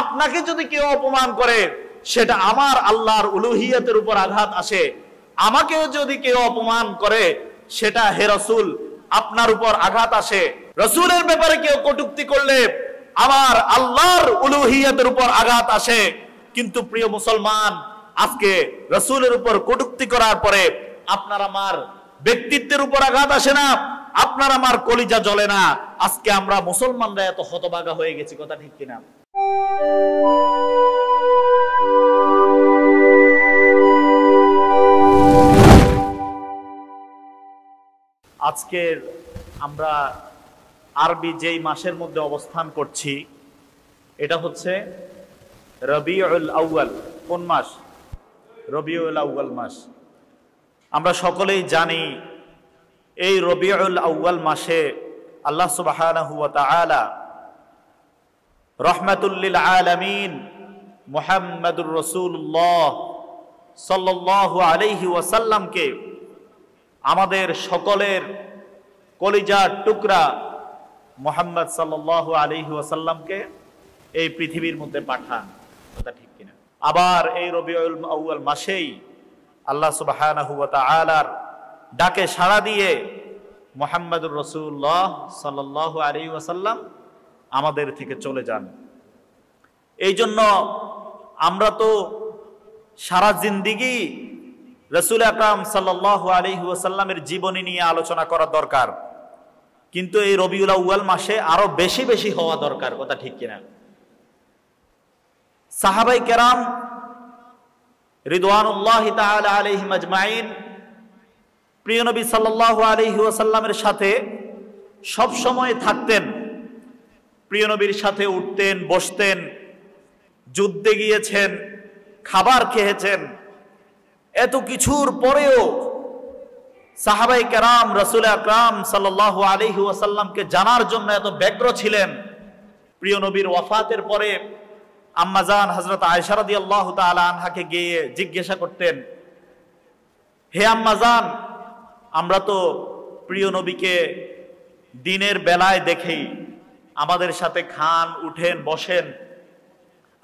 আপনাকে যদি কেউ অপমান করে সেটা আমার আল্লাহর উলুহিয়াতের উপর আঘাত আসে, আমাকেও যদি কেউ অপমান করে সেটা হে রাসূল আপনার উপর আঘাত আসে। রাসূলের ব্যাপারে কেউ কটূক্তি করলে আমার আল্লাহর উলুহিয়াতের উপর আঘাত আসে। কিন্তু প্রিয় মুসলমান, আজকে রাসূলের উপর কটূক্তি করার পরে আপনার আমার ব্যক্তিত্বের উপর আঘাত আসে না, আপনার আমার কলিজা জ্বলে না। আজকে আমরা মুসলমানরা এত হতভাগা হয়ে গেছি, কথা ঠিক কিনা? আজকের আমরা আরবি যেই মাসের মধ্যে অবস্থান করছি এটা হচ্ছে রবিউল আউয়াল। কোন মাস? রবিউল আউয়াল মাস। আমরা সকলেই জানি এই রবিউল আউয়াল মাসে আল্লাহ সুবহানাহু ওয়া তাআলা রহমাতুল্লিল আলামিন মুহাম্মাদুর রাসূলুল্লাহ সাল্লাল্লাহু আলাইহি ওয়াসাল্লামকে আমাদের সকলের কলিজার টুকরা মুহাম্মদ সাল্লাল্লাহু আলাইহি ওয়াসাল্লামকে এই পৃথিবীর মধ্যে পাঠান, কথা ঠিক কিনা? আবার এই রবিউল আউয়াল মাসেই আল্লাহ সুবহানাহু ওয়া তাআলার ডাকে সাড়া দিয়ে মুহাম্মাদুর রাসূলুল্লাহ সাল্লাল্লাহু আলাইহি ওয়াসাল্লাম আমাদের থেকে চলে যান। এই জন্য আমরা তো সারা জিন্দিগি রাসূল আকরাম সাল্লাল্লাহু আলাইহি ওয়াসাল্লামের জীবনী নিয়ে আলোচনা করা দরকার, কিন্তু এই রবিউল আউয়াল মাসে আরো বেশি বেশি হওয়া দরকার, কথা ঠিক কিনা? সাহাবাই কেরাম রিদওয়ানুল্লাহি তাআলা আলাইহিম আজমাইন প্রিয় নবী সাল্লাল্লাহু আলাইহি ওয়াসাল্লামের সাথে সব সময় থাকতেন, প্রিয় নবীর সাথে উঠতেন, বসতেন, যুদ্ধে গিয়েছেন, খাবার খেয়েছেন। এত কিছুর পরেও সাহাবায়ে কেরাম রাসূল আকরাম সাল্লাল্লাহু আলাইহি ওয়াসাল্লামকে জানার জন্য এত ব্যগ্র ছিলেন। প্রিয় নবীর ওয়াফাতের পরে আম্মাজান হযরত আয়েশা রাদিয়াল্লাহু তাআলা আনহাকে গিয়ে জিজ্ঞাসা করতেন, হে আম্মাজান, আমরা তো প্রিয় নবীকে দিনের বেলায় দেখি, আমাদের সাথে খান, উঠেন, বসেন,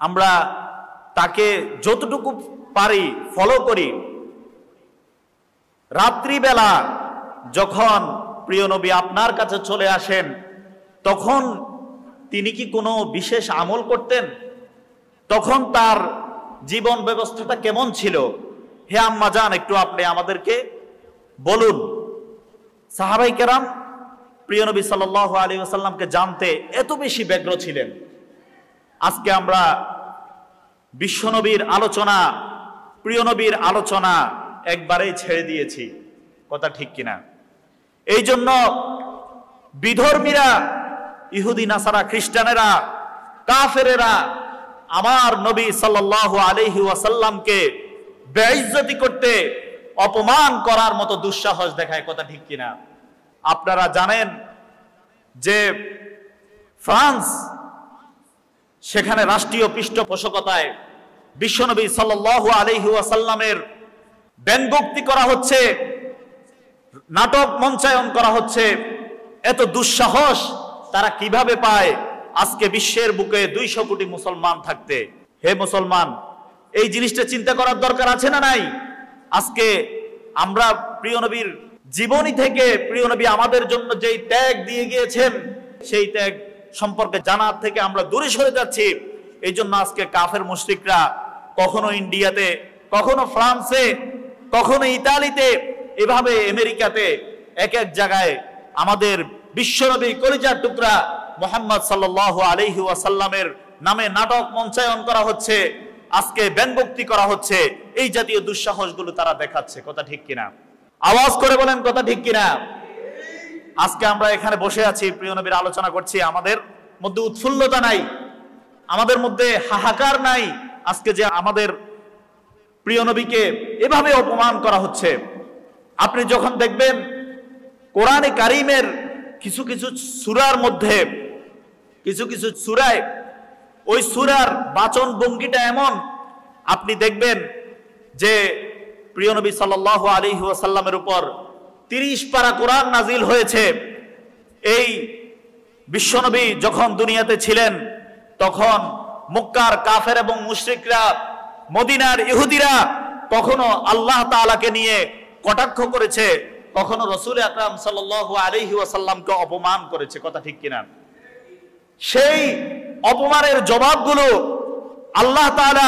আমরা তাকে যতটুকু পারি ফলো করি। রাত্রিবেলা যখন প্রিয় নবী আপনার কাছে চলে আসেন তখন তিনি কি কোনো বিশেষ আমল করতেন? তখন তার জীবন ব্যবস্থাটা কেমন ছিল? হে আম্মা জান, একটু আপনি আমাদেরকে বলুন। সাহাবাই কেরাম প্রিয় নবী সাল্লাল্লাহু আলাইহি ওয়াসাল্লামকে জানতে এত বেশি ব্যগ্র ছিলেন। আজকে আমরা বিশ্বনবীর আলোচনা, প্রিয় নবীর আলোচনা একবারেই ছেড়ে দিয়েছি, কথা ঠিক কিনা? এই জন্য বিধর্মীরা, ইহুদি, নাসারা, খ্রিস্টানেরা, কাফেরেরা আমার নবী সাল্লাল্লাহু আলাইহি ওয়াসাল্লামকে বেইজ্জতি করতে, অপমান করার মতো দুঃসাহস দেখায়, কথা ঠিক কিনা? আপনারা জানেন যে ফ্রান্স, সেখানে রাষ্ট্রীয় পৃষ্ঠপোষকতায় বিশ্বনবী সাল্লাল্লাহু আলাইহি ওয়াসাল্লামের ব্যঙ্গোক্তি করা হচ্ছে, নাটক মঞ্চায়ন করা হচ্ছে। এত দুঃসাহস তারা কিভাবে পায় আজকে বিশ্বের বুকে 200 কোটি মুসলমান থাকতে? হে মুসলমান, এই জিনিসটা চিন্তা করার দরকার আছে না নাই? আজকে আমরা প্রিয় নবীর জীবনী থেকে, প্রিয় নবী আমাদের জন্য যেই ত্যাগ দিয়ে গিয়েছেন সেই ত্যাগ সম্পর্কে জানার থেকে আমরা দূরে সরে যাচ্ছি। এই জন্য আজকে কাফের মুশরিকরা কখনো ইন্ডিয়াতে, কখনো ফ্রান্সে, কখনো ইতালিতে, এভাবে আমেরিকাতে, এক এক জায়গায় আমাদের বিশ্বনবী কলিজার টুকরা মুহাম্মদ সাল্লাল্লাহু আলাইহি ওয়াসাল্লামের নামে নাটক মঞ্চায়ন করা হচ্ছে, আজকে ব্যঙ্গোক্তি করা হচ্ছে। এই জাতীয় দুঃসাহসগুলো তারা দেখাচ্ছে, কথা ঠিক কিনা? আওয়াজ করে বলেন, কথা ঠিক কিনা? আজকে আমরা এখানে বসে আছি, প্রিয় নবীর আলোচনা করছি, আমাদের মধ্যে উৎফুল্লতা নাই, আমাদের মধ্যে হাহাকার নাই। আজকে যে আমাদের প্রিয় নবীকে এভাবে অপমান করা হচ্ছে, আপনি যখন দেখবেন কোরআনে কারিমের কিছু কিছু সূরার মধ্যে, কিছু কিছু সূরায় ওই সূরার বাচন ভঙ্গিটা এমন, আপনি দেখবেন যে প্রিয় নবী সাল্লাল্লাহু আলাইহি ওয়াসাল্লামের উপর 30 পারা কোরআন নাজিল হয়েছে। এই বিশ্বনবী যখন দুনিয়াতে ছিলেন তখন মক্কার কাফের এবং মুশরিকরা মদিনার ইহুদিরা কখনো আল্লাহ তাআলাকে নিয়ে কটাক্ষ করেছে, কখনো রাসূল আকরাম সাল্লাল্লাহু আলাইহি ওয়াসাল্লামকে অপমান করেছে। কথা ঠিক কিনা? সেই অপমানের জবাবগুলো আল্লাহ তাআলা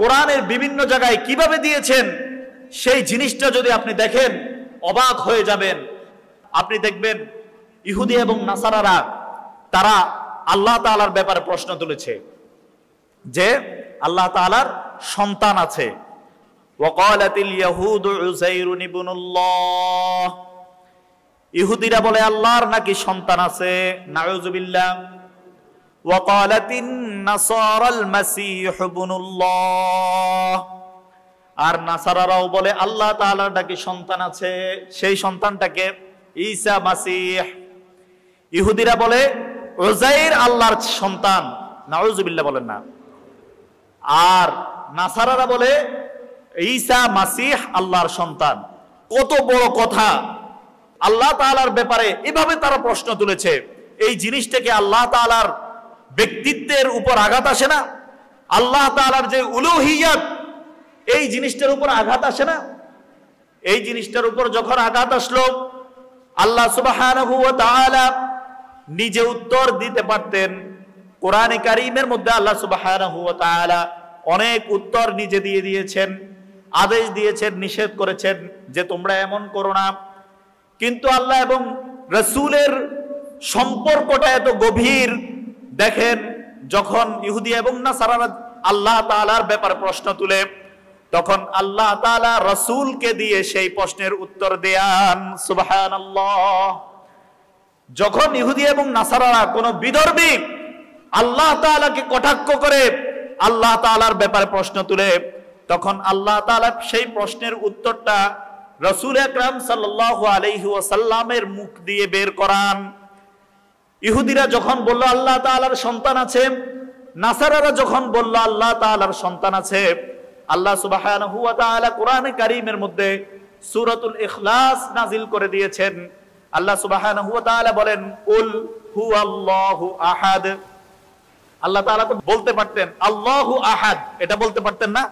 কোরআনের বিভিন্ন জায়গায় কিভাবে দিয়েছেন সেই জিনিসটা যদি আপনি দেখেন অবাক হয়ে যাবেন। আপনি দেখবেন ইহুদি এবং নাসারারা তারা আল্লাহ তাআলার ব্যাপারে প্রশ্ন তুলেছে যে আল্লাহ তাআলার সন্তান আছে। ওয়াকালাতিল ইয়াহুদু উযাইর ইবনুল্লাহ, ইহুদিরা বলে আল্লাহর নাকি সন্তান আছে, নাউযুবিল্লাহ। ওয়াকালাতিন নাসারাল মাসীহ ইবনুল্লাহ, আর নাসারারাও বলে আল্লাহ তাআলার নাকি সন্তান আছে, সেই সন্তানটাকে ঈসা মাসীহ। ইহুদিরা বলে উযাইর আল্লাহর সন্তান, নাউযুবিল্লাহ বলেন না। আর নাসারারা বলে ঈসা মাসিহ আল্লাহর সন্তান। কত বড় কথা! আল্লাহ তাআলার ব্যাপারে এভাবে তারা প্রশ্ন তুলেছে। এই জিনিসটাকে আল্লাহ তাআলার ব্যক্তিত্বের উপর আঘাত আসে না? আল্লাহ তাআলার যে উলুহিয়াত এই জিনিসটার উপর আঘাত আসে না? এই জিনিসটার উপর যখন আঘাত আসলো, আল্লাহ সুবহানাহু ওয়া তাআলা নিজে উত্তর দিতে পারতেন। কোরআনে কারীমের মধ্যে আল্লাহ সুবহানাহু ওয়া তাআলা অনেক উত্তর নিজে দিয়ে দিয়েছেন, আদেশ দিয়েছেন, নিষেধ করেছেন যে তোমরা এমন করো না। কিন্তু আল্লাহ এবং রাসূলের সম্পর্কটা এত গভীর। দেখেন, যখন ইহুদি এবং নাসারারা আল্লাহ তাআলার ব্যাপারে প্রশ্ন তুলে, তখন আল্লাহ তাআলা রাসূলকে দিয়ে সেই প্রশ্নের উত্তর দেন। সুবহানাল্লাহ! যখন ইহুদি এবং নাসারারা কোন বিদর্ভী আল্লাহ তাআলাকে কটাক্ষ করে আল্লাহ তাআলার ব্যাপারে প্রশ্ন তুলে, তখন আল্লাহ তাআলা সেই প্রশ্নের উত্তরটা রাসূল আকরাম সাল্লাল্লাহু আলাইহি ওয়াসাল্লামের মুখ দিয়ে বের করান। ইহুদিরা যখন বলল আল্লাহ তাআলার সন্তান আছে, নাসারারা যখন বলল আল্লাহ তাআলার সন্তান আছে, আল্লাহ সুবহানাহু ওয়া তাআলা কোরআনে কারীমের মধ্যে সূরাতুল ইখলাস নাযিল করে দিয়েছেন। আল্লাহ সুবহানাহু ওয়া তাআলা বলেন, কুল হুয়াল্লাহু আহাদ। আল্লাহ তাআলা তো বলতে পারতেন আল্লাহু আহাদ, এটা বলতে পারতেন না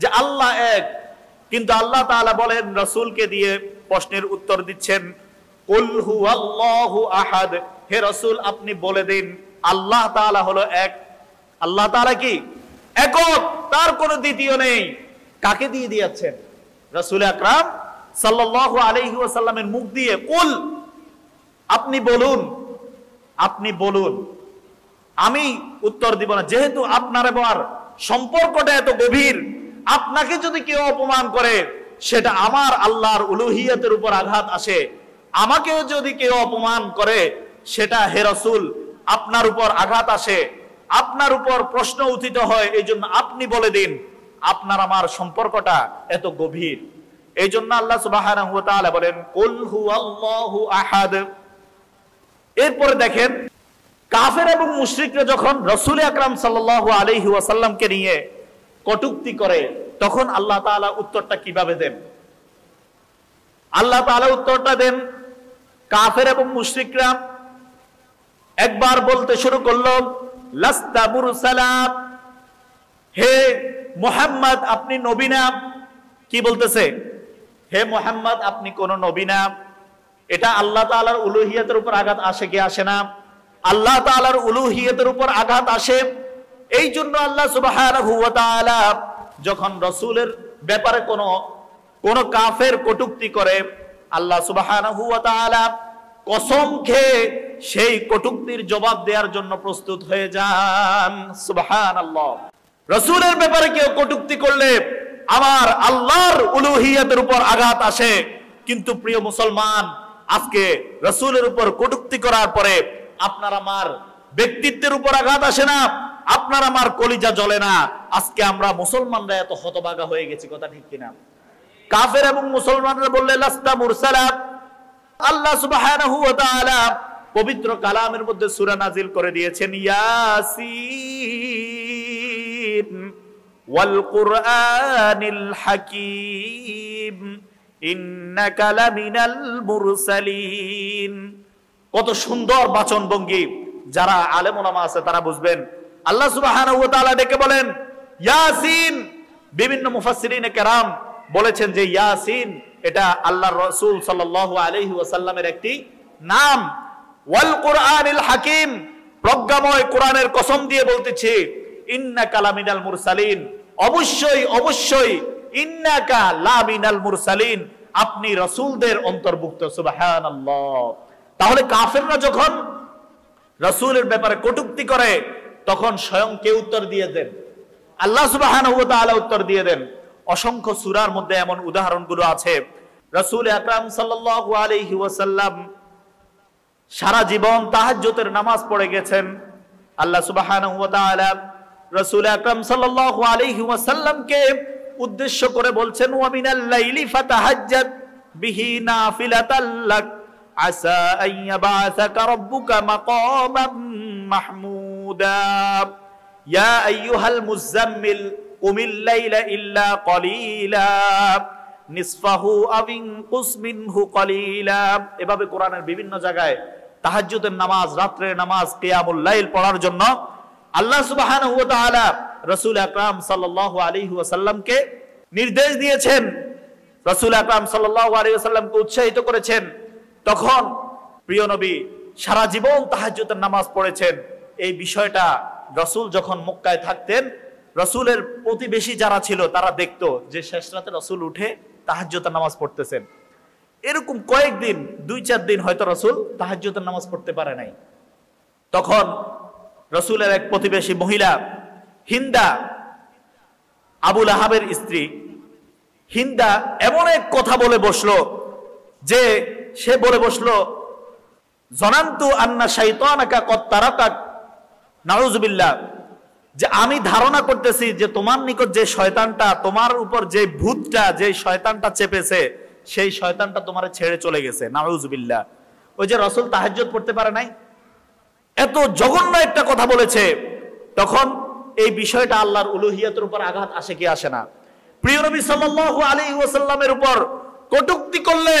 যে আল্লাহ এক? কিন্তু আল্লাহ তাআলা বলেন, রাসূলকে দিয়ে প্রশ্নের উত্তর দিচ্ছেন, কুল হুয়াল্লাহু আহাদ, হে রাসূল আপনি বলে দিন আল্লাহ তাআলা হলো এক। আল্লাহ তাআলা কি একক, তার কোনো দ্বিতীয় নেই। কাকে দিয়ে দিয়েছেন? রাসূল আকরাম সাল্লাল্লাহু আলাইহি ওয়াসাল্লামের মুখ দিয়ে। কুল, আপনি বলুন, আপনি বলুন, আমি উত্তর দিব না। যেহেতু আপনার এবার সম্পর্কটা এত গভীর, আপনাকে যদি কেউ অপমান করে সেটা আমার আল্লাহর উলুহিয়াতের উপর আঘাত আসে, আমাকেও যদি কেউ অপমান করে সেটা হে রাসূল আপনার উপর আঘাত আসে, আপনার উপর প্রশ্ন উত্থিত হয়। এই জন্য আপনি বলে দিন, আপনার আমার সম্পর্কটা এত গভীর। এই জন্য আল্লাহ সুবহানাহু ওয়া তাআলা বলেন কুল হুয়াল্লাহু আহাদ। এরপরে দেখেন, কাফের এবং মুশরিকরা যখন রাসূল আকরাম সাল্লাল্লাহু আলাইহি ওয়াসাল্লামকে নিয়ে কটূক্তি করে, তখন আল্লাহ তাআলা উত্তরটা কিভাবে দেন? আল্লাহ তাআলা উত্তরটা দেন, কাফের এবং মুশরিকরা একবার বলতে শুরু করলো, লাস্তা মুরসালা, হে মুহাম্মদ আপনি নবী না। কি বলতেছে? হে মুহাম্মদ আপনি কোন নবী না। এটা আল্লাহ তাআলার উলুহিয়াতের উপর আঘাত আসে কি আসে না? আল্লাহ তাআলার উলুহিয়াতের উপর আঘাত আসে। এই জন্য আল্লাহ সুবহানাহু ওয়া তাআলা যখন রাসূলের ব্যাপারে কোন কাফের কটূক্তি করে, আল্লাহ সুবহানাহু ওয়া তাআলা কসম খেয়ে সেই কটূক্তির জবাব দেওয়ার জন্য প্রস্তুত হয়ে যান। সুবহানাল্লাহ! রাসূলের ব্যাপারে কেউ কটূক্তি করলে আমার আল্লাহর উলুহিয়াতের উপর আঘাত আসে। কিন্তু প্রিয় মুসলমান, আজকে রাসূলের উপর কটূক্তি করার পরে আপনার আমার ব্যক্তিত্বের উপর আঘাত আসে না, আপনার আমার কলিজা জ্বলে না। আজকে আমরা মুসলমানরা এত হতভাগা হয়ে গেছি। কথা ঠিক কিনা? কাফের এবং মুসলমানরা বললে লাস্তা মুরসালা। আল্লাহ সুবহানাহু ওয়া তাআলা পবিত্র কালামের মধ্যে সূরা নাযিল করে দিয়েছেন, ইয়াসিন ওয়াল কুরআনিল হাকীম ইন্নাকা লামিনাল মুরসালিন। কত সুন্দর বাচনভঙ্গি! যারা আলেম ওলামা আছে তারা বুঝবেন আল্লাহ সুবহানাহু ওয়া তাআলা ডেকে বলেন ইয়াসিন। বিভিন্ন মুফাসসিরিনে কেরাম বলেছেন যে ইয়াসিন এটা আল্লাহর রাসূল সাল্লাল্লাহু আলাইহি ওয়াসাল্লামের একটি নাম। ওয়াল কুরআনুল হাকীম, প্রজ্ঞাময় কোরআনের কসম দিয়ে বলতেছি ইন্নাকা লামিনাল মুরসালিন, অবশ্যই অবশ্যই ইন্নাকা লামিনাল মুরসালিন, আপনি রাসূলদের অন্তর্ভুক্ত। সুবহানাল্লাহ। তাহলে কাফেররা যখন রাসূলের ব্যাপারে কটূক্তি করে তখন স্বয়ং কে উত্তর দিয়ে দেন? আল্লাহ সুবহানাহু ওয়া তাআলা উত্তর দিয়ে দেন। অসংখ্য সূরার মধ্যে এমন উদাহরণগুলো আছে। রাসূল আকরাম সাল্লাল্লাহু আলাইহি ওয়াসাল্লাম সারা জীবন তাহাজ্জুদের নামাজ পড়ে গেছেন। আল্লাহ সুবহানাহু ওয়া তাআলা রাসূল আকরাম সাল্লাল্লাহু আলাইহি ওয়াসাল্লামকে উদ্দেশ্য করে বলছেন ওয়া মিনাল লাইলি ফাতাহাজ্জাদ বিহি নাফিলাতাল লাক আসা আইয়াবাসাকা রাব্বুকা মাকামান মাহমুদা ইয়া আইয়ুহাল মুযাম্মিল কুমিল লাইলা ইল্লা ক্বালিলা নিসফাহু আও ইনকুস মিনহু ক্বালিলা। এভাবে কোরআনের বিভিন্ন জায়গায় তাহাজ্জুদের নামাজ, রাতের নামাজ, কিয়ামুল লাইল পড়ার জন্য আল্লাহ সুবহানাহু ওয়া তাআলা রাসূল আকরাম সাল্লাল্লাহু আলাইহি ওয়াসাল্লামকে নির্দেশ দিয়েছেন, রাসূল আকরাম সাল্লাল্লাহু আলাইহি ওয়াসাল্লামকে উৎসাহিত করেছেন। তখন প্রিয় নবী সারা জীবন তাহাজ্জুদের নামাজ পড়েছেন। এই বিষয়টা রাসূল যখন মক্কায় থাকতেন রাসূলের প্রতিবেশী যারা ছিল তারা দেখতো যে শেষ রাতে রাসূল উঠে তাহাজ্জুদের নামাজ পড়তেছেন। এরকম কয়েকদিন, ২-৪ দিন হয়তো রাসূল তাহাজ্জুদের নামাজ পড়তে পারে নাই। তখন রাসূলের এক প্রতিবেশী মহিলা হিন্দা, আবু লাহাবের স্ত্রী হিন্দা, এমন এক কথা বলে বসলো যে সে বলে বসলো জানান্তু আন্না শাইতানাকা কদ তারাকাক নাউযুবিল্লাহ, যে আমি ধারণা করতেছি যে তোমার নিকট যে শয়তানটা, তোমার উপর যে ভূতটা, যে শয়তানটা চেপেছে সেই শয়তানটা তোমারে ছেড়ে চলে গেছে। নাউযুবিল্লাহ। ওই যে রাসূল তাহাজ্জুদ পড়তে পারে নাই, এত জঘন্য একটা কথা বলেছে। তখন এই বিষয়টা আল্লাহর উলুহিয়াতের উপর আঘাত আসে কি আসে না? প্রিয় নবী সাল্লাল্লাহু আলাইহি ওয়াসাল্লামের উপর কটূক্তি করলে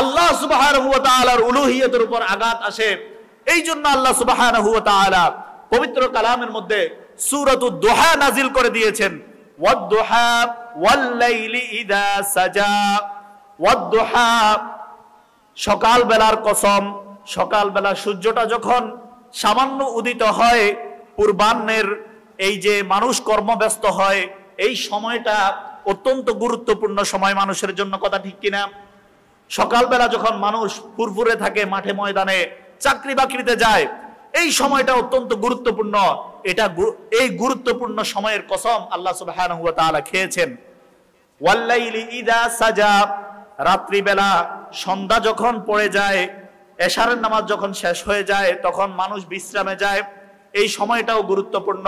আল্লাহ সুবহানাহু ওয়া তাআলার উলুহিয়াতের উপর আঘাত আসে। এই জন্য আল্লাহ সুবহানাহু ওয়া তাআলা পবিত্র কালামের মধ্যে সূরাতুদ দুহা নাযিল করে দিয়েছেন। ওয়াদ-দুহা ওয়াল লাইলি ইযা সাজা। ওয়াদ-দুহা, সকাল বেলার কসম, সকাল বেলা সূর্যটা যখন সামান্য উদিত হয়, পূর্বাহ্নের এই যে মানুষ কর্মব্যস্ত হয় এই সময়টা অত্যন্ত গুরুত্বপূর্ণ সময় মানুষের জন্য, কথা ঠিক কিনা? সকালবেলা যখন মানুষ ফুরফুরে থাকে, মাঠে ময়দানে চাকরি বাকরিতে যায়, এই সময়টা অত্যন্ত গুরুত্বপূর্ণ। এটা এই গুরুত্বপূর্ণ সময়ের কসম আল্লাহ সুবহানাহু ওয়া তাআলা খেয়েছেন। ওয়াল্লাইলি ইযা সাজা, রাত্রিবেলা সন্ধ্যা যখন পড়ে যায়, এশারের নামাজ যখন শেষ হয়ে যায় তখন মানুষ বিশ্রামে যায়, এই সময়টাও গুরুত্বপূর্ণ।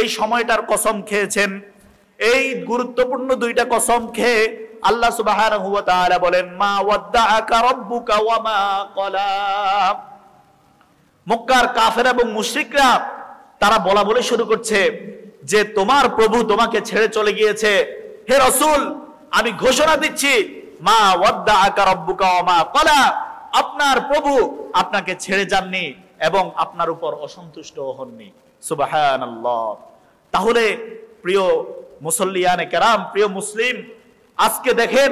এই সময়টার কসম খেয়েছেন। এই গুরুত্বপূর্ণ দুইটা কসম খেয়ে আল্লাহ সুবহানাহু ওয়া তাআলা বলেন মা ওয়াদ্দাআকা রাব্বুকা ওয়া মা ক্বালা। মক্কার কাফের এবং মুশরিকরা তারা বলা বলে শুরু করছে যে তোমার প্রভু তোমাকে ছেড়ে চলে গিয়েছে। হে রাসূল, আমি ঘোষণা দিচ্ছি মা ওয়াদ্দাআকা রাব্বুকা ওয়া মা ক্বালা, আপনার প্রভু আপনাকে ছেড়ে যাননি এবং আপনার উপর অসন্তুষ্ট হননি। সুবহানাল্লাহ। তাহলে প্রিয় মুসল্লিয়ানে কেরাম, প্রিয় মুসলিম, আজকে দেখেন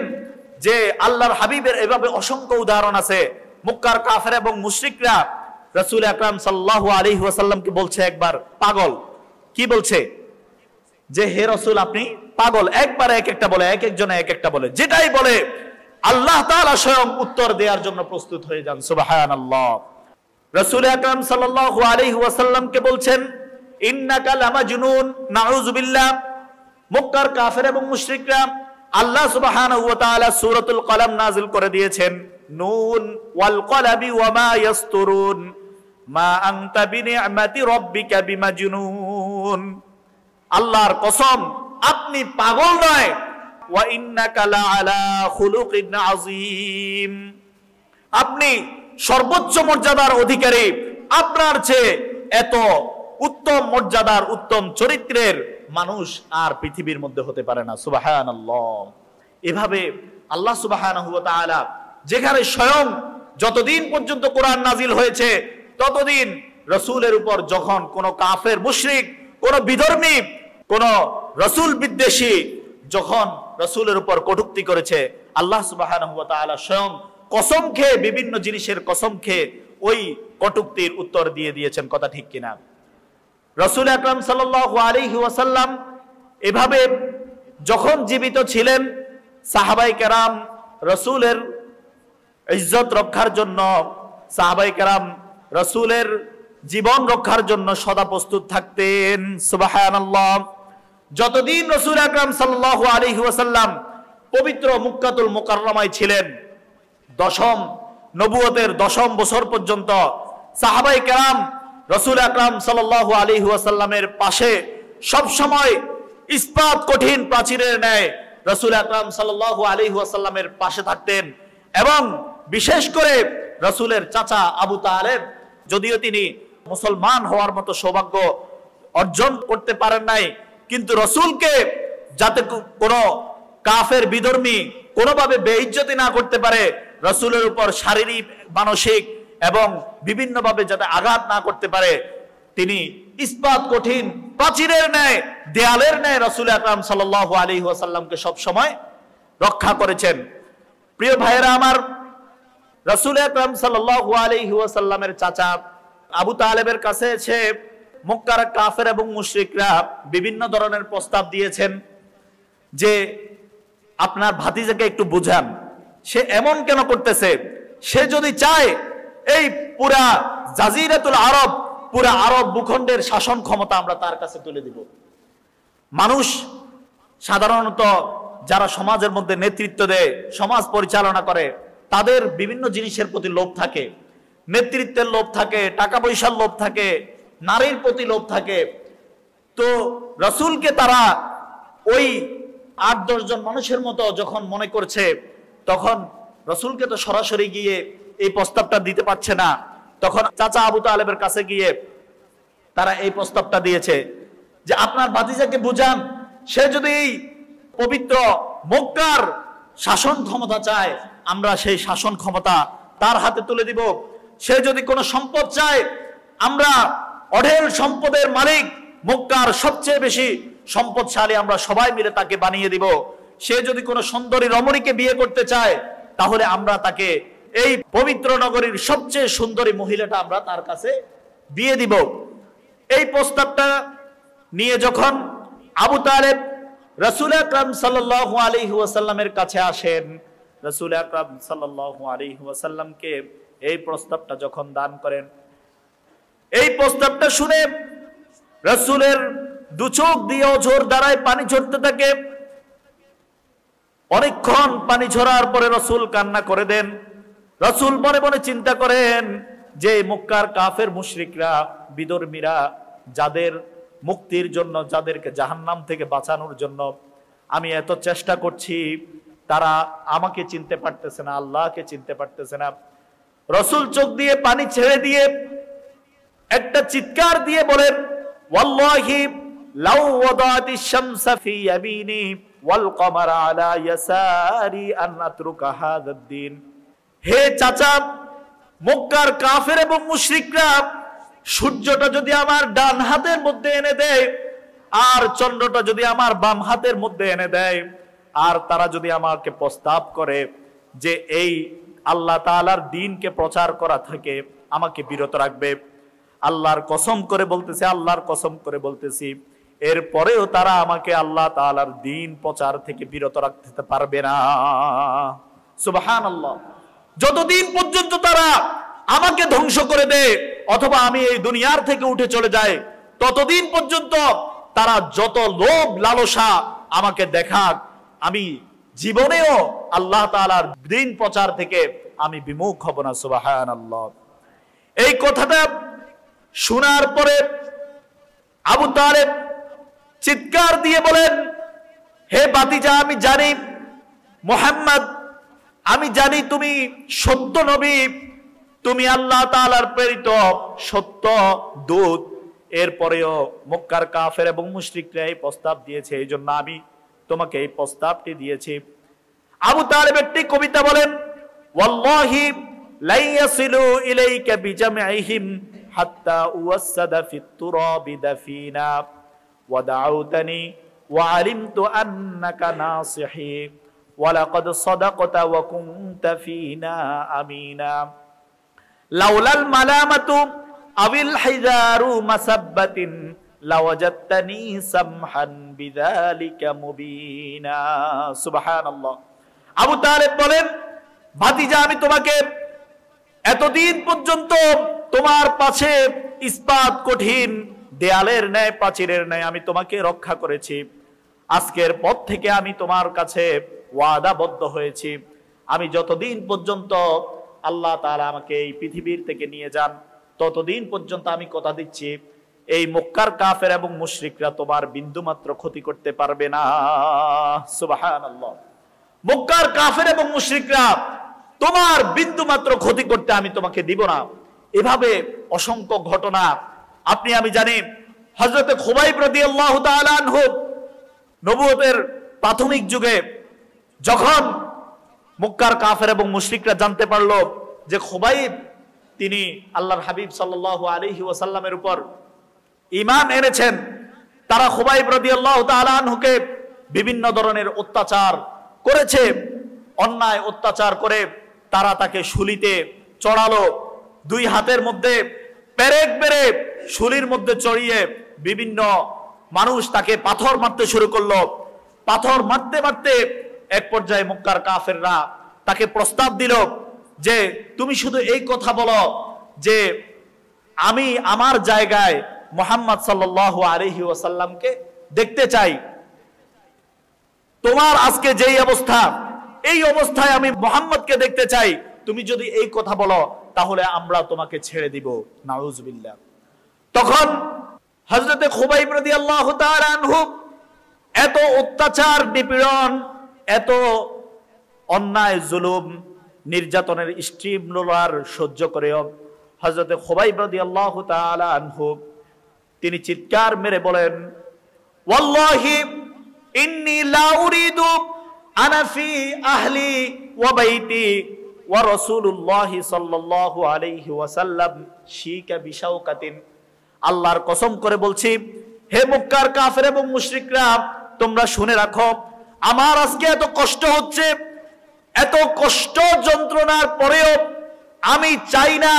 যে আল্লাহর হাবিবের এভাবে অসংখ্য উদাহরণ আছে। মুক্কার কাফের এবং মুশরিকরা রাসূল আকরাম সাল্লাল্লাহু আলাইহি ওয়াসাল্লামকে বলছে একবার পাগল। কি বলছে? যে হে রাসূল আপনি পাগল। একবার এক একটা বলে, এক একজনে এক একটা বলে। যেটাই বলে আল্লাহ তাআলা স্বয়ং উত্তর দেওয়ার জন্য প্রস্তুত হয়ে যান। সুবহানাল্লাহ। রাসূল আকরাম সাল্লাল্লাহু আলাইহি ওয়াসাল্লামকে বলছেন ইন্নাকা লামাজনুন নাউযু বিল্লাহ। মুক্কার কাফের এবং মুশরিকরা, আল্লাহ সুবহানাহু ওয়া তাআলা সূরাতুল কলম নাযিল করে দিয়েছেন। নুন ওয়াল কলবি ওয়া মা ইস্তুরুন মা আনতা বিনিআমাতি রাব্বিকা বিমাজনুন। আল্লাহর কসম আপনি পাগল নয়। ওয়া ইন্নাকা লা আলা খুলুকিন আযীম, আপনি সর্বোচ্চ মর্যাদার অধিকারী। আপনার চেয়ে এত উত্তম মর্যাদার, উত্তম চরিত্রের মানুষ আর পৃথিবীর মধ্যে হতে পারে না। সুবহানাল্লাহ। এভাবে আল্লাহ সুবহানাহু ওয়া তাআলা যেখানে স্বয়ং, যতদিন পর্যন্ত কোরআন নাজিল হয়েছে ততদিন रसूलेर ऊपर যখন কোন কাফের মুশরিক কোন বিধর্মী কোন রাসূল বিদ্বেষী যখন রাসূলের উপর কটূক্তি করেছে আল্লাহ সুবহানাহু ওয়া তাআলা স্বয়ং কসম খেয়ে বিভিন্ন জিনিসের কসম খেয়ে ওই কটূক্তির উত্তর দিয়ে দিয়েছেন। কথা ঠিক কিনা? রাসূল আকরাম সাল্লাল্লাহু আলাইহি ওয়াসাল্লাম এভাবে যখন জীবিত ছিলেন সাহাবায়ে কেরাম রাসূলের ইজ্জত রক্ষার জন্য সাহাবায়ে কেরাম রাসূলের জীবন রক্ষার জন্য সদা প্রস্তুত থাকতেন। সুবহানাল্লাহ। যতদিন রাসূল আকরাম সাল্লাল্লাহু আলাইহি ওয়াসাল্লাম পবিত্র মুক্কাতুল মুকাররমায় ছিলেন দশম নবুয়তের দশম বছর পর্যন্ত সাহাবায়ে কেরাম রাসূল আকরাম সাল্লাল্লাহু আলাইহি ওয়াসাল্লামের পাশে সব সময় ইস্পাত কঠিন প্রাচীরের ন্যায় রাসূল আকরাম সাল্লাল্লাহু আলাইহি ওয়াসাল্লামের পাশে থাকতেন। এবং বিশেষ করে রাসূলের চাচা আবু তালেব, যদিও তিনি মুসলমান হওয়ার মতো সৌভাগ্য অর্জন করতে পারেন নাই, কিন্তু রাসূলকে যাতে কোনো কাফের বিধর্মী কোনোভাবে বেইজ্জতি না করতে পারে, রাসূলের উপর শারীরিক মানসিক এবং বিভিন্নভাবে যাতে আঘাত না করতে পারে, তিনি ইস্পাত কঠিন প্রাচীরের ন্যায় দেয়ালের ন্যায় রাসূল আকরাম সাল্লাল্লাহু আলাইহি ওয়াসাল্লামকে সব সময় রক্ষা করেছেন। প্রিয় ভাইরা আমার, রাসূল আকরাম সাল্লাল্লাহু আলাইহি ওয়াসাল্লামের চাচা আবু তালেবের কাছে এসে মক্কার কাফের এবং মুশরিকরা বিভিন্ন ধরনের প্রস্তাব দিয়েছেন যে আপনার ভাতিজাকে একটু বুঝান, সে এমন কেন করতেছে, সে যদি চায় এই পুরা জাজিরাতুল আরব পুরা আরব ভূখণ্ডের শাসন ক্ষমতা আমরা তার কাছে তুলে দিব। মানুষ সাধারণত যারা সমাজের মধ্যে নেতৃত্ব দেয়, সমাজ পরিচালনা করে, তাদের বিভিন্ন জিনিসের প্রতি লোভ থাকে, নেতৃত্বের লোভ থাকে, টাকা পয়সার লোভ থাকে, নারীর প্রতি লোভ থাকে। তো রাসূলকে তারা ওই ৮-১০ জন মানুষের মতো যখন মনে করছে, তখন রাসূলকে তো সরাসরি গিয়ে এই প্রস্তাবটা দিতে পারছে না, তখন চাচা আবু তালেবের কাছে গিয়ে তারা এই প্রস্তাবটা দিয়েছে যে আপনার ভাতিজাকে বুঝান, সে যদি পবিত্র মক্কার শাসন ক্ষমতা চায় আমরা সেই শাসন ক্ষমতা তার হাতে তুলে দিব, সে যদি কোনো সম্পদ চায় আমরা অঢেল সম্পদের মালিক মক্কার সবচেয়ে বেশি সম্পদশালী আমরা সবাই মিলে তাকে বানিয়ে দিব, সে যদি কোনো সুন্দরী রমণীকে বিয়ে করতে চায় তাহলে আমরা তাকে এই পবিত্র নগরীর সবচেয়ে সুন্দরী মহিলাটা আমরা তার কাছে বিয়ে দিব। এই প্রস্তাবটা নিয়ে যখন আবু তালেব রাসূল আকরাম সাল্লাল্লাহু আলাইহি ওয়াসাল্লামের কাছে আসেন, রাসূল আকরাম সাল্লাল্লাহু আলাইহি ওয়াসাল্লামকে এই প্রস্তাবটা যখন দান করেন, এই প্রস্তাবটা শুনে রাসূলের দুচোখ দিয়ে অঝোর ধারায় পানি ঝরতে থাকে। অনেকক্ষণ পানি ঝরার পরে রাসূল কান্না করে দেন। রাসূল মনে মনে চিন্তা করেন যে মক্কার কাফের মুশরিকরা বিধর্মীরা, যাদের মুক্তির জন্য, যাদেরকে জাহান্নাম থেকে বাঁচানোর জন্য আমি এত চেষ্টা করছি, তারা আমাকে চিনতে পারতেছে না, আল্লাহকে চিনতে পারতেছে না। রাসূল চোখ দিয়ে পানি ছেড়ে দিয়ে একটা চিৎকার দিয়ে বলেন, ওয়াল্লাহি লাউ ওয়াদাতিশ শামসা ফি ইয়ামিনি ওয়াল কমারা আলা ইয়াসারি আন আতরুকা হাযাদ দ্বীন। হে চাচা, মক্কার কাফের এবং মুশরিকরা সূর্যটা যদি আমার ডান হাতের মধ্যে এনে দেয় আর চন্দ্রটা যদি আমার বাম হাতের মধ্যে এনে দেয়, আর তারা যদি আমাকে প্রস্তাব করে যে এই আল্লাহ তাআলার দ্বীনকে প্রচার করা থেকে আমাকে বিরত রাখবে, আল্লাহর কসম করে বলতেছি, আল্লাহর কসম করে বলতেছি, এরপরেও তারা আমাকে আল্লাহ তাআলার দ্বীন প্রচার থেকে বিরত রাখতে পারবে না। সুবহানাল্লাহ। যতদিন পর্যন্ত তারা আমাকে ধ্বংস করে দেয় অথবা আমি এই দুনিয়ার থেকে উঠে চলে যাই, ততদিন পর্যন্ত তারা যত লোভ লালসা আমাকে দেখাক, আমি জীবনেও আল্লাহ তাআলার দ্বীন প্রচার থেকে আমি বিমুখ হব না। সুবহানাল্লাহ। এই কথাটা শোনার পরে আবু তালেব চিৎকার দিয়ে বলেন, হে ভাতিজা, আমি জানি মুহাম্মদ, আমি জানি তুমি সত্য নবী, তুমি আল্লাহ তাআলার প্রেরিত সত্য দূত, এরপরেও মক্কার কাফের এবং মুশরিকরা এই প্রস্তাব দিয়েছে, এই জন্য আমি তোমাকে এই প্রস্তাবটি দিয়েছি। আবু তালেব একটি কবিতা বলেন, ওয়াল্লাহি লা ইয়াসিলু ইলাইকা বিজামইহিম हत्ता उवस्सद फित्तुराब दफीना वदअउतनी वअलिमतु अन्नका नासिही वलक़द सदक़ता वकुन्त फीना अमीना लौलल मलामतु अविल हिजारु मसब्बतिन लवजतनी समहन बिज़ालिका मुबीना। सुबहानल्लाह। अबू तालिब बोलेन, भातिजा आमी तुम्हाके एतदिन पर्यन्त तुम्हार पाशे इस्पात कठिन देयालेर न्याय प्राचीरेर न्याय आमी तुम्हाके रक्षा करेছি। आजकेर पर थेके आमी तुम्हार काছে ওয়াদাবদ্ধ হয়েছি, আমি যতদিন পর্যন্ত আল্লাহ তাআলা আমাকে এই পৃথিবীর থেকে নিয়ে যান ততদিন পর্যন্ত আমি কথা দিচ্ছি এই মক্কার কাফের এবং মুশরিকরা তোমার বিন্দুমাত্র ক্ষতি করতে পারবে না। সুবহানাল্লাহ। মক্কার কাফের এবং মুশরিকরা তোমার বিন্দুমাত্র ক্ষতি করতে আমি তোমাকে দিব না। এভাবে অসংখ্য ঘটনা আপনি আমি জানি। হযরত খুবাইব রাদিয়াল্লাহু তাআলা আনহু নবুয়তের প্রাথমিক যুগে যখন মক্কার কাফের এবং মুশরিকরা জানতে পারল যে খুবাইব তিনি আল্লাহর হাবিব সাল্লাল্লাহু আলাইহি ওয়াসাল্লামের উপর ঈমান এনেছেন, তারা খুবাইব রাদিয়াল্লাহু তাআলা আনহুকে বিভিন্ন ধরনের অত্যাচার করেছে, অন্যায় অত্যাচার করে তারা তাকে শুলিতে চড়ালো, দুই হাতের মধ্যে পেরেক পেরে শুলির মধ্যে চড়িয়ে বিভিন্ন মানুষ তাকে পাথর মারতে শুরু করলো। পাথর মারতে মারতে এক পর্যায়ে মক্কার কাফেররা তাকে প্রস্তাব দিল যে তুমি শুধু এই কথা বলো যে আমি আমার জায়গায় মুহাম্মদ সাল্লাল্লাহু আলাইহি ওয়াসাল্লামকে দেখতে চাই, তোমার আজকে যেই অবস্থা এই অবস্থায় আমি মুহাম্মদকে দেখতে চাই, তুমি যদি এই কথা বলো তাহলে আমরা তোমাকে ছেড়ে দিব। নাউজুবিল্লাহ। তখন হযরত খুবাইব রাদিয়াল্লাহু তাআলা আনহু এত অত্যাচার নিপীড়ন এত অন্যায় জুলুম নির্যাতনের স্ট্রিম লোলার সহ্য করেও হযরত খুবাইব রাদিয়াল্লাহু তাআলা আনহু তিনি চিৎকার মেরে বলেন, ওয়াল্লাহি ইন্নী লা উরিদু আনা ফি আহলি ওয়া বাইতি ওয়া রাসূলুল্লাহি সাল্লাল্লাহু আলাইহি ওয়াসাল্লাম শিকা বিশাওকাতিন। আল্লাহর কসম করে বলছি, হে মক্কার কাফের এবং মুশরিকরা তোমরা শুনে রাখো, আমার আজকে এত কষ্ট হচ্ছে, এত কষ্ট যন্ত্রণার পরেও আমি চাই না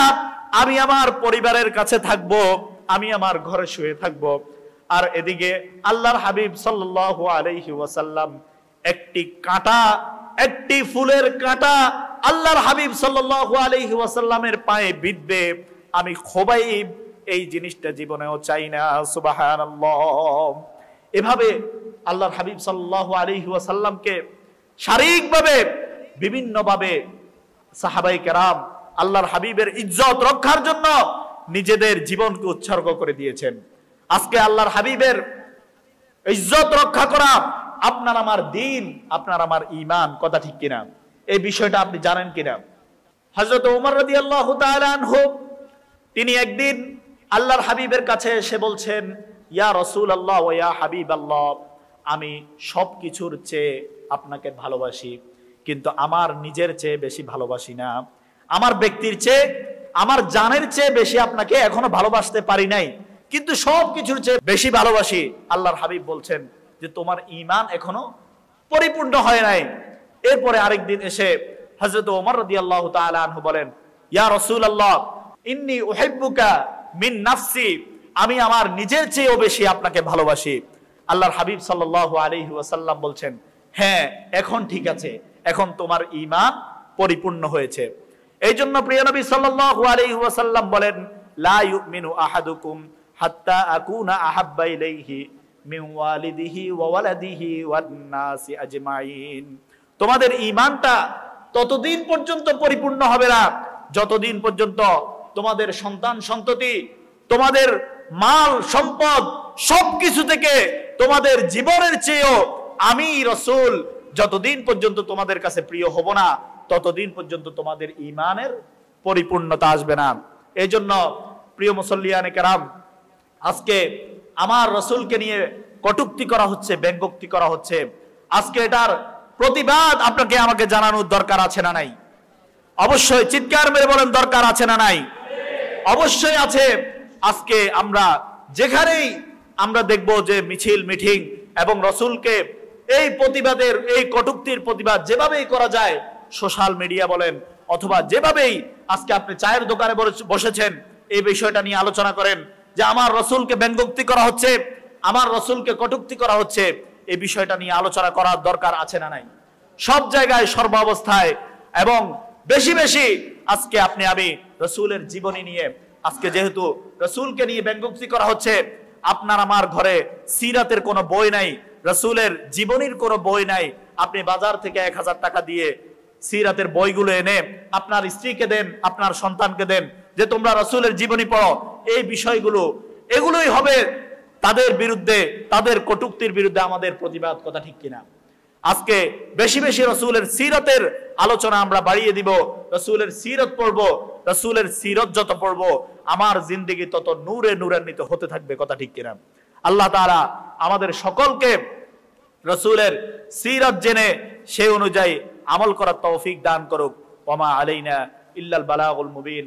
আমি আমার পরিবারের কাছে থাকব, আমি আমার ঘরে শুয়ে থাকব। আর এদিকে আল্লাহর হাবিব সাল্লাল্লাহু আলাইহি ওয়াসাল্লাম একটি কাঁটা, একটি ফুলের কাঁটা আল্লাহর হাবিব সাল্লাল্লাহু আলাইহি ওয়াসাল্লামের পায়ে বিঁধবে, আমি খুবাইব এই জিনিসটা জীবনেও চাই না। সুবহানাল্লাহ। এভাবে আল্লাহর হাবিব সাল্লাল্লাহু আলাইহি ওয়াসাল্লামকে শারীরিকভাবে বিভিন্নভাবে সাহাবায়ে কেরাম আল্লাহর হাবিবের ইজ্জত রক্ষার জন্য নিজেদের জীবনকে উৎসর্গ করে দিয়েছেন। আজকে আল্লাহর হাবিবের ইজ্জত রক্ষা করা আপনার আমার দ্বীন, আপনার আমার ঈমান, কথা ঠিক কিনা? এই বিষয়টা আপনি জানেন কিনা? হযরত ওমর রাদিয়াল্লাহু তাআলা আনহু তিনি একদিন আল্লাহর হাবিবের কাছে এসে বলছেন, ইয়া রাসূলুল্লাহ ওয়া ইয়া হাবিবাল্লাহ, আমি সবকিছুর চেয়ে আপনাকে ভালোবাসি, কিন্তু আমার নিজের চেয়ে বেশি ভালোবাসি না, আমার ব্যক্তির চেয়ে, আমার জানের চেয়ে বেশি আপনাকে এখনো ভালোবাসতে পারি নাই, কিন্তু সবকিছুর চেয়ে বেশি ভালোবাসি। আল্লাহর হাবিব বলছেন যে তোমার ঈমান এখনো পরিপূর্ণ হয় নাই। এরপরে আরেকদিন এসে হযরত ওমর রাদিয়াল্লাহু তাআলা আনহু বলেন, ইয়া রাসূলুল্লাহ ইন্নী উহিব্বুকা মিন নাফসি, আমি আমার নিজের চেয়েও বেশি আপনাকে ভালোবাসি। আল্লাহর হাবিব সাল্লাল্লাহু আলাইহি ওয়াসাল্লাম বলছেন, হ্যাঁ এখন ঠিক আছে, এখন তোমার ঈমান পরিপূর্ণ হয়েছে। এইজন্য প্রিয় নবী সাল্লাল্লাহু আলাইহি ওয়াসাল্লাম বলেন, লা ইউমিনু আহাদুকুম হাত্তা আকুনা আহাব্বা ইলাইহি মিন ওয়ালিদিহি ওয়া ওয়ালাদিহি ওয়ান নাসি আজমাইন। তোমাদের ঈমানটা ততদিন পর্যন্ত পরিপূর্ণ হবে না যতদিন পর্যন্ত তোমাদের সন্তান সন্ততি, তোমাদের মাল সম্পদ সবকিছু থেকে তোমাদের জীবনের চেয়েও আমি রাসূল যতদিন পর্যন্ত তোমাদের কাছে প্রিয় হব না ততদিন পর্যন্ত তোমাদের ঈমানের পরিপূর্ণতা আসবে না। এইজন্য প্রিয় মুসল্লিয়ানে কেরাম, আজকে আমার রাসূলকে নিয়ে কটূক্তি করা হচ্ছে, ব্যঙ্গোক্তি করা হচ্ছে, আজকে এটার প্রতিবাদ আপনাকে আমাকে জানানোর দরকার আছে না নাই? অবশ্যই চিৎকার মেরে বলেন দরকার আছে না নাই? अवश्य आछे आज के आम्रा जेखानेई आम्रा देखबो जे मिचिल मिटिंग एवं रसूल के এই প্রতিবাদের এই কটুক্তির প্রতিবাদ যেভাবেই করা যায় সোশ্যাল মিডিয়া বলেন অথবা যেভাবেই আজকে আপনি চায়ের দোকানে বসেছেন এই বিষয়টা নিয়ে আলোচনা করেন যে আমার রাসূলকে ব্যঙ্গোক্তি করা হচ্ছে আমার রাসূলকে কটুক্তি করা হচ্ছে এই বিষয়টা নিয়ে আলোচনা করার দরকার আছে না নাই সব জায়গায় সর্বাবস্থায় এবং বেশি বেশি আজকে আপনি আমি রাসূলের জীবনী নিয়ে আজকে যেহেতু রাসূলকে নিয়ে ব্যঙ্গোক্তি করা হচ্ছে আপনার আমার ঘরে সিরাতের কোনো বই নাই रसूलेर जीवनीर कोनो बोई नाई आपनी बाजार थेके 1000 टाका दिए सीरातेर बोईगुलो एने आपनार स्त्रीके देन आपनार सन्तानके देन जे तोमरा रसूलेर जीवनी पढ़ो एई विषयगुलो एगुलोई होबे तादेर बिरुद्धे तादेर कटुक्तिर बिरुद्धे आमादेर प्रतिबाद कथा ठीक किना आजके बेशी बेशी रसूलेर सीरतेर आलोचना आमरा बाड़िये दिब रसूलेर सीरत पढ़बो रसूलेर सीरत जत पढ़बो आमार जिंदगी तत नूरे नूरान्वित होते थाकबे कथा ठीक किना আল্লাহ তাআলা আমাদের সকলকে রাসূলের সিরাত জেনে সেই অনুযায়ী আমল করার তৌফিক দান করুক ওয়া মা আলাইনা ইল্লাল বালাগুল মুবিন।